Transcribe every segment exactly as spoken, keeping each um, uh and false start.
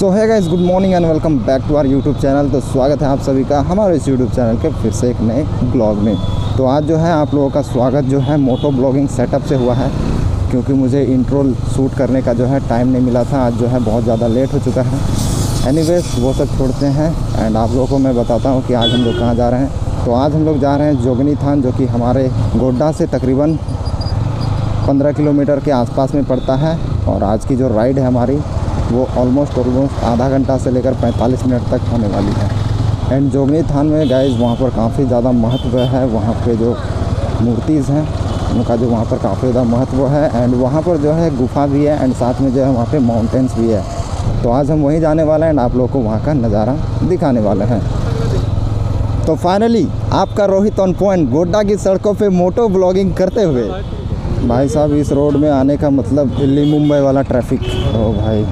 So hi guys, good morning and welcome back to our YouTube channel. तो स्वागत है आप सभी का हमारे इस यूट्यूब चैनल के फिर से एक नए ब्लॉग में। तो आज जो है आप लोगों का स्वागत जो है मोटो ब्लॉगिंग सेटअप से हुआ है, क्योंकि मुझे इंट्रो शूट करने का जो है टाइम नहीं मिला था। आज जो है बहुत ज़्यादा लेट हो चुका है। एनीवेज वो सब छोड़ते हैं एंड आप लोगों को मैं बताता हूँ कि आज हम लोग कहाँ जा रहे हैं। तो आज हम लोग जा रहे हैं योगिनी स्थान, जो कि हमारे गोड्डा से तकरीबन पंद्रह किलोमीटर के आसपास में पड़ता है। और आज की जो राइड है हमारी वो ऑलमोस्ट ऑलमोस्ट आधा घंटा से लेकर पैंतालीस मिनट तक होने वाली है। एंड योगिनी स्थान में गाइस वहाँ पर काफ़ी ज़्यादा महत्व है। वहाँ पे जो मूर्तिज़ हैं उनका जो वहाँ पर काफ़ी ज़्यादा महत्व है। एंड वहाँ पर जो है गुफा भी है एंड साथ में जो है वहाँ पे माउंटेंस भी है। तो आज हम वहीं जाने वाले हैं एंड आप लोग को वहाँ का नज़ारा दिखाने वाले हैं। तो फाइनली आपका रोहित ऑन पॉइंट गोड्डा की सड़कों पर मोटो ब्लॉगिंग करते हुए। भाई साहब, इस रोड में आने का मतलब दिल्ली मुंबई वाला ट्रैफिक। ओ भाई,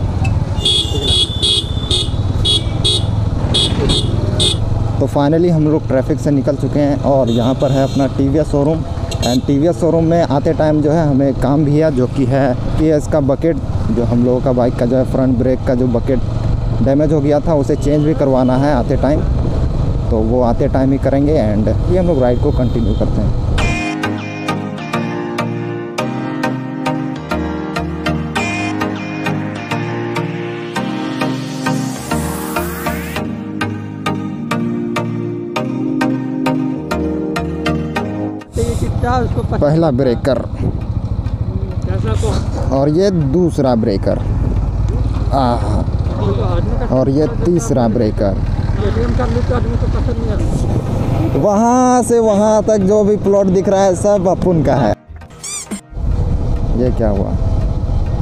तो फाइनली हम लोग ट्रैफिक से निकल चुके हैं और यहाँ पर है अपना TVS showroom. And TVS showroom में आते टाइम जो है हमें काम भी है, जो कि है कि इसका बकेट, जो हम लोगों का बाइक का जो है फ्रंट ब्रेक का जो बकेट डैमेज हो गया था, उसे चेंज भी करवाना है आते टाइम। तो वो आते टाइम ही करेंगे एंड ये हम लोग राइड को कंटिन्यू करते हैं। पहला ब्रेकर और ये दूसरा ब्रेकर आह और ये तीसरा ब्रेकर। वहाँ से वहाँ तक जो भी प्लॉट दिख रहा है सब अपन का है। ये क्या हुआ?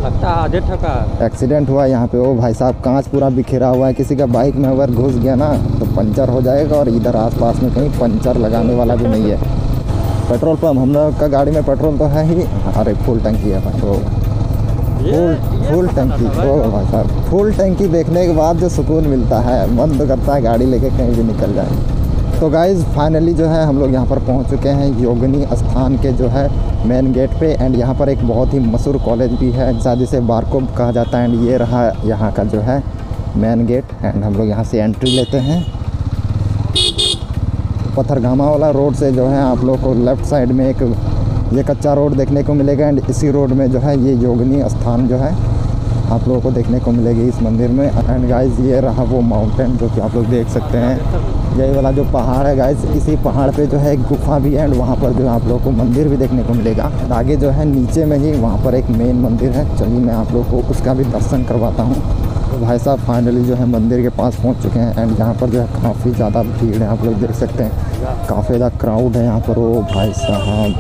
लगता है ठका एक्सीडेंट हुआ यहाँ पे। ओ भाई साहब, कांच पूरा बिखरा हुआ है। किसी का बाइक में अगर घुस गया ना तो पंचर हो जाएगा। और इधर आसपास में कहीं पंचर लगाने वाला भी नहीं है। पेट्रोल पम्प, हम लोग का गाड़ी में पेट्रोल तो है ही। अरे फुल टंकी है भाई, वो फुल फुल टंकी। ओ भाई साहब, फुल टंकी देखने के बाद जो सुकून मिलता है, मन तो करता है गाड़ी लेके कहीं भी निकल जाए। तो गाइज़ फाइनली जो है हम लोग यहाँ पर पहुँच चुके हैं योगिनी स्थान के जो है मेन गेट पे। एंड यहाँ पर एक बहुत ही मशहूर कॉलेज भी है, जिसे बारकोप कहा जाता है। एंड ये रहा यहाँ का जो है मेन गेट। एंड हम लोग यहाँ से एंट्री लेते हैं। पथरगामा वाला रोड से जो है आप लोग को लेफ़्ट साइड में एक ये कच्चा रोड देखने को मिलेगा। एंड इसी रोड में जो है ये योगिनी स्थान जो है आप लोगों को देखने को मिलेगी इस मंदिर में। एंड गाइस ये रहा वो माउंटेन, जो कि आप लोग देख सकते हैं। यही वाला जो पहाड़ है गाइस, इसी पहाड़ पे जो है एक गुफा भी है। एंड वहाँ पर जो है आप लोग को मंदिर भी देखने को मिलेगा। आगे जो है नीचे में ही वहाँ पर एक मेन मंदिर है। चलिए मैं आप लोग को उसका भी दर्शन करवाता हूँ। तो भाई साहब फाइनली जो है मंदिर के पास पहुंच चुके हैं। एंड यहाँ पर जो है काफ़ी ज़्यादा भीड़ है, आप लोग देख सकते हैं। काफ़ी ज़्यादा क्राउड है यहाँ पर। ओ भाई साहब,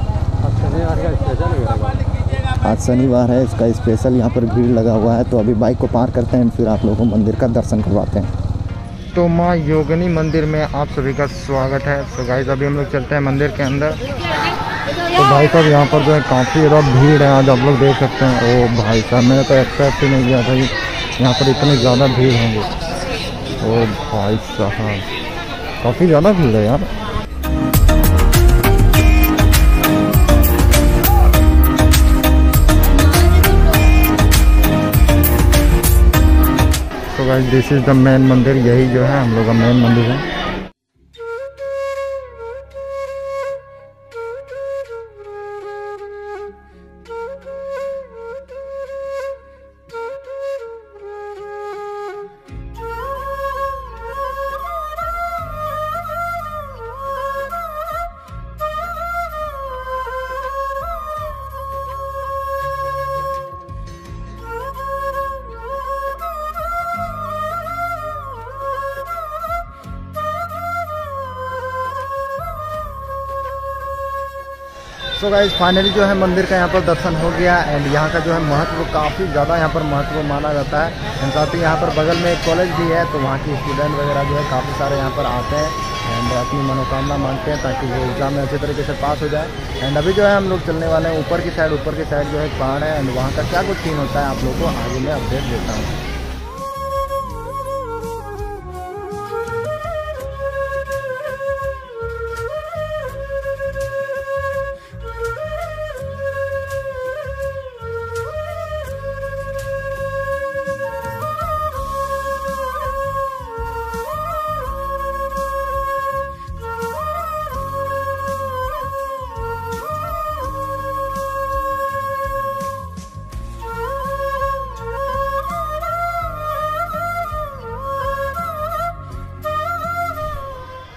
आज शनिवार है, इसका स्पेशल यहाँ पर भीड़ लगा हुआ है। तो अभी बाइक को पार करते हैं, फिर आप लोगों को मंदिर का दर्शन करवाते हैं। तो माँ योगिनी मंदिर में आप सभी का स्वागत है। तो गाइस अभी हम लोग चलते हैं मंदिर के अंदर। तो भाई साहब यहाँ पर जो है काफ़ी ज़्यादा भीड़ है आज, आप लोग देख सकते हैं। ओ भाई साहब, मैंने तो एक्सपेक्ट ही नहीं किया था यहाँ पर इतनी ज़्यादा भीड़ होंगी। ओ भाई साहब, काफ़ी ज़्यादा भीड़ है यार। तो guys this is the main मंदिर। यही जो है हम लोग का मेन मंदिर है। सो गाइस फाइनली जो है मंदिर का यहाँ पर दर्शन हो गया। एंड यहाँ का जो है महत्व काफ़ी ज़्यादा यहाँ पर महत्व माना जाता है। एंड साथ ही यहाँ पर बगल में एक कॉलेज भी है, तो वहाँ के स्टूडेंट वगैरह जो है काफ़ी सारे यहाँ पर आते हैं एंड अपनी मनोकामना मांगते हैं ताकि वो एग्ज़ाम में अच्छे तरीके से पास हो जाए। एंड अभी जो है हम लोग चलने वाले हैं ऊपर की साइड। ऊपर की साइड जो है पहाड़ है एंड वहाँ का क्या कुछ सीन होता है आप लोग को आगे में अपडेट देता हूँ।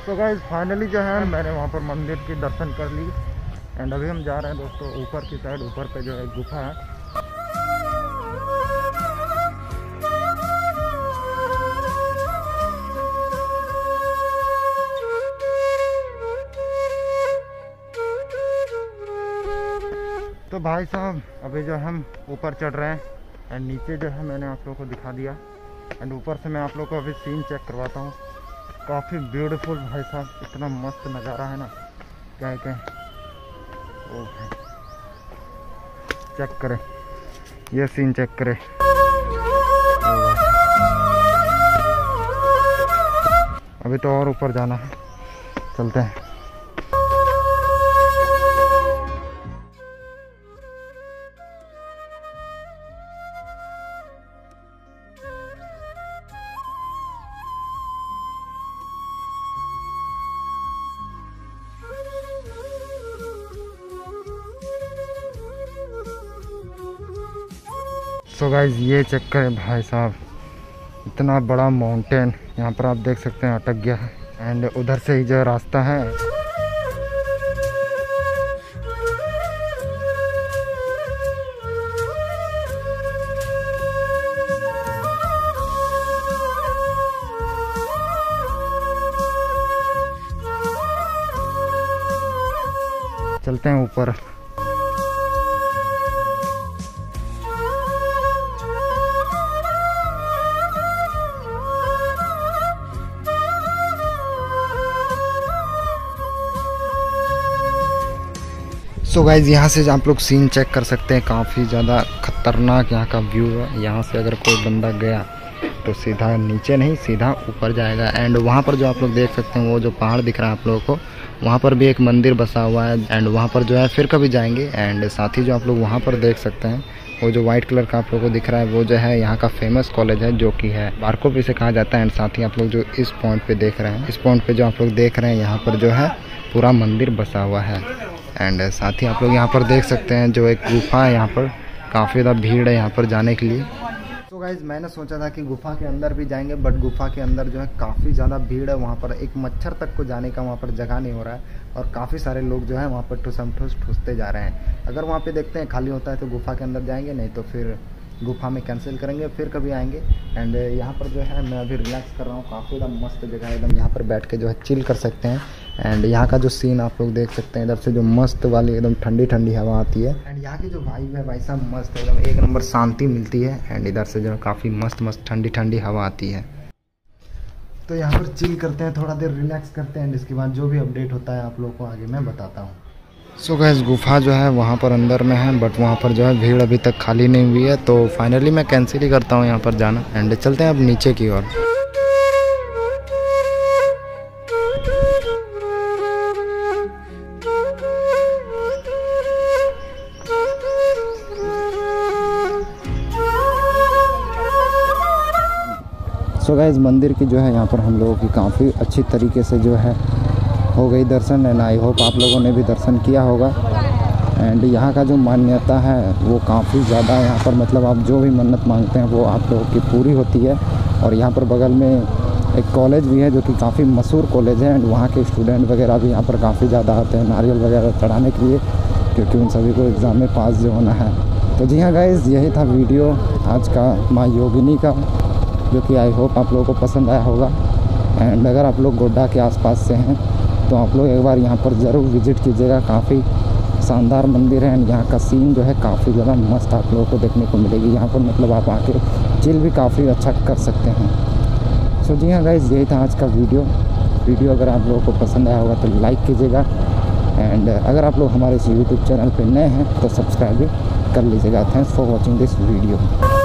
तो गाइस फाइनली जो है मैंने वहाँ पर मंदिर के दर्शन कर ली एंड अभी हम जा रहे हैं दोस्तों ऊपर की साइड। ऊपर पे जो है गुफा है। तो भाई साहब अभी जो हम ऊपर चढ़ रहे हैं एंड नीचे जो है मैंने आप लोगों को दिखा दिया एंड ऊपर से मैं आप लोगों को अभी सीन चेक करवाता हूँ। काफ़ी ब्यूटीफुल भाई साहब, इतना मस्त नज़ारा है ना, क्या क्या ओके चेक करें, ये सीन चेक करें। अभी तो और ऊपर जाना है, चलते हैं। सो गाइज ये चेक करें भाई साहब, इतना बड़ा माउंटेन यहाँ पर आप देख सकते हैं अटक गया है एंड उधर से ही जो रास्ता है। चलते हैं ऊपर। सो गाइज यहाँ से आप लोग सीन चेक कर सकते हैं, काफ़ी ज़्यादा खतरनाक यहाँ का व्यू है। यहाँ से अगर कोई बंदा गया तो सीधा नीचे नहीं, सीधा ऊपर जाएगा। एंड वहाँ पर जो आप लोग देख सकते हैं वो जो पहाड़ दिख रहा है आप लोगों को, वहाँ पर भी एक मंदिर बसा हुआ है एंड वहाँ पर जो है फिर कभी जाएंगे। एंड साथ ही जो आप लोग वहाँ पर देख सकते हैं वो जो व्हाइट कलर का आप लोगों को दिख रहा है वो जो है यहाँ का फेमस कॉलेज है जो कि है बारकोप इसे कहा जाता है। एंड साथ ही आप लोग जो इस पॉइंट पे देख रहे हैं, इस पॉइंट पे जो आप लोग देख रहे हैं यहाँ पर जो है पूरा मंदिर बसा हुआ है। एंड साथ ही आप लोग यहाँ पर देख सकते हैं जो एक गुफा है, यहाँ पर काफ़ी ज़्यादा भीड़ है यहाँ पर जाने के लिए। तो गाइज़ मैंने सोचा था कि गुफा के अंदर भी जाएंगे बट गुफा के अंदर जो है काफ़ी ज़्यादा भीड़ है, वहाँ पर एक मच्छर तक को जाने का वहाँ पर जगह नहीं हो रहा है और काफ़ी सारे लोग जो है वहाँ पर ठुसम ठुस ठुसते जा रहे हैं। अगर वहाँ पे देखते हैं खाली होता है तो गुफा के अंदर जाएंगे, नहीं तो फिर गुफा में कैंसिल करेंगे, फिर कभी आएंगे। एंड यहाँ पर जो है मैं अभी रिलैक्स कर रहा हूँ, काफ़ी एकदम मस्त जगह है, एकदम यहाँ पर बैठ के जो है चिल कर सकते हैं। एंड यहाँ का जो सीन आप लोग देख सकते हैं, इधर से जो मस्त वाली एकदम ठंडी ठंडी हवा आती है एंड यहाँ की जो वाइब है भाई साहब मस्त है, एकदम एक नंबर शांति मिलती है। एंड इधर से जो काफ़ी मस्त मस्त ठंडी ठंडी हवा आती है। तो यहाँ पर चिल करते हैं, थोड़ा देर रिलैक्स करते हैं एंड इसके बाद जो भी अपडेट होता है आप लोग को आगे मैं बताता हूँ। सो गाइस गुफा जो है वहाँ पर अंदर में है बट वहाँ पर जो है भीड़ अभी तक खाली नहीं हुई है, तो फाइनली मैं कैंसिल ही करता हूँ यहाँ पर जाना एंड चलते हैं अब नीचे की ओर। सो गाइस मंदिर की जो है यहाँ पर हम लोगों की काफ़ी अच्छी तरीके से जो है हो गई दर्शन एंड आई होप आप लोगों ने भी दर्शन किया होगा। एंड यहाँ का जो मान्यता है वो काफ़ी ज़्यादा, यहाँ पर मतलब आप जो भी मन्नत मांगते हैं वो आप लोगों की पूरी होती है। और यहाँ पर बगल में एक कॉलेज भी है जो कि काफ़ी मशहूर कॉलेज है एंड वहाँ के स्टूडेंट वगैरह भी यहाँ पर काफ़ी ज़्यादा आते हैं नारियल वगैरह चढ़ाने के लिए, क्योंकि उन सभी को एग्ज़ाम में पास जो होना है। तो जी हाँ गाइज़ यही था वीडियो आज का माँ योगिनी का, जो कि आई होप आप लोगों को पसंद आया होगा। एंड अगर आप लोग गोड्डा के आसपास से हैं तो आप लोग एक बार यहाँ पर ज़रूर विज़िट कीजिएगा, काफ़ी शानदार मंदिर है एंड यहाँ का सीन जो है काफ़ी ज़्यादा मस्त आप लोगों को देखने को मिलेगी। यहाँ पर मतलब आप आके चिल भी काफ़ी अच्छा कर सकते हैं। सो जी हाँ गाइज़ यही था आज का वीडियो वीडियो अगर आप लोगों को पसंद आया होगा तो लाइक कीजिएगा एंड अगर आप लोग हमारे इस यूट्यूब चैनल पर नए हैं तो सब्सक्राइब कर लीजिएगा। Thanks for watching this video.